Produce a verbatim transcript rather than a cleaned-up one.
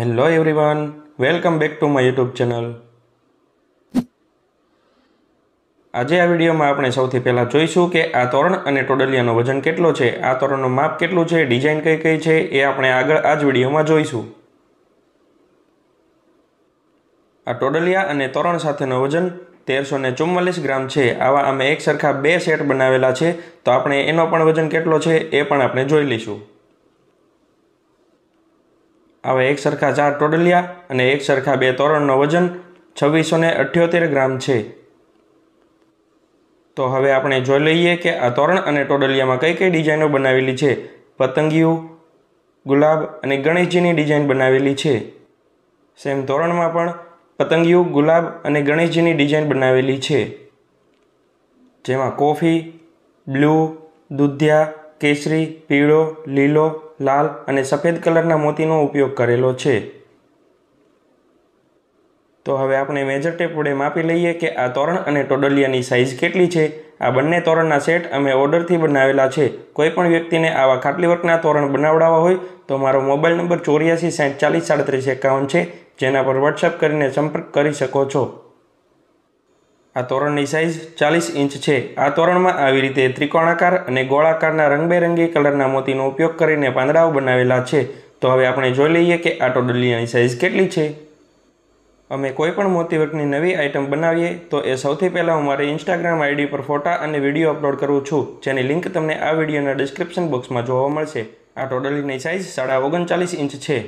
Hello everyone, welcome back to my YouTube channel. આજે આ વિડિયોમાં આપણે સૌથી પહેલા જોઈશું કે આ તોરણ અને ટોડલિયાનો વજન કેટલો છે, આ તોરણનું માપ કેટલું છે, ડિઝાઇન કઈ કઈ છે એ આપણે આગળ આ જ વિડિયોમાં જોઈશું. આ ટોડલિયા અને તોરણ સાથેનો વજન તેરસો ચુમ્માલીસ ગ્રામ છે. આવા અમે એક સરખા બે સેટ બનાવેલા છે, તો આપણે એનો પણ વજન કેટલો છે એ પણ આપણે જોઈ લઈશું. હવે એક સરખા ચાર ટોડલિયા અને એક સરખા બે તોરણનો વજન છવ્વીસો અઠ્યોતેર ગ્રામ છે. તો હવે આપણે જોઈ લઈએ કે આ તોરણ અને ટોડલિયામાં કઈ કઈ ડિઝાઇનો બનાવેલી છે. પતંગિયું, ગુલાબ અને ગણેશજીની ડિઝાઇન બનાવેલી છે. સેમ તોરણમાં પણ પતંગિયું, ગુલાબ અને ગણેશજીની ડિઝાઇન બનાવેલી છે, જેમાં કોફી, બ્લુ, દૂધિયા, કેસરી, પીળો, લીલો, લાલ અને સફેદ કલરના મોતીનો ઉપયોગ કરેલો છે. તો હવે આપણે મેજર ટેપ વડે માપી લઈએ કે આ તોરણ અને ટોડલિયાની સાઇઝ કેટલી છે. આ બંને તોરણના સેટ અમે ઓર્ડરથી બનાવેલા છે. કોઈ પણ વ્યક્તિને આવા ખાટલી વર્કના તોરણ બનાવડાવવા હોય તો મારો મોબાઈલ નંબર ચોર્યાસી સાઠ ચાલીસ સાડત્રીસ એકાવન છે, જેના પર વોટ્સઅપ કરીને સંપર્ક કરી શકો છો. આ તોરણની સાઇઝ ચાલીસ ઇંચ છે. આ તોરણમાં આવી રીતે ત્રિકોણાકાર અને ગોળાકારના રંગબેરંગી કલરના મોતીનો ઉપયોગ કરીને પાંદડાઓ બનાવેલા છે. તો હવે આપણે જોઈ લઈએ કે આ ટોડલિયાની સાઇઝ કેટલી છે. અમે કોઈપણ મોતીવર્કની નવી આઇટમ બનાવીએ તો એ સૌથી પહેલાં હું મારી ઇન્સ્ટાગ્રામ આઈડી પર ફોટા અને વિડીયો અપલોડ કરું છું, જેની લિંક તમને આ વિડીયોના ડિસ્ક્રિપ્શન બોક્સમાં જોવા મળશે. આ ટોડલિયાની સાઇઝ સાડા ઓગણચાલીસ ઇંચ છે.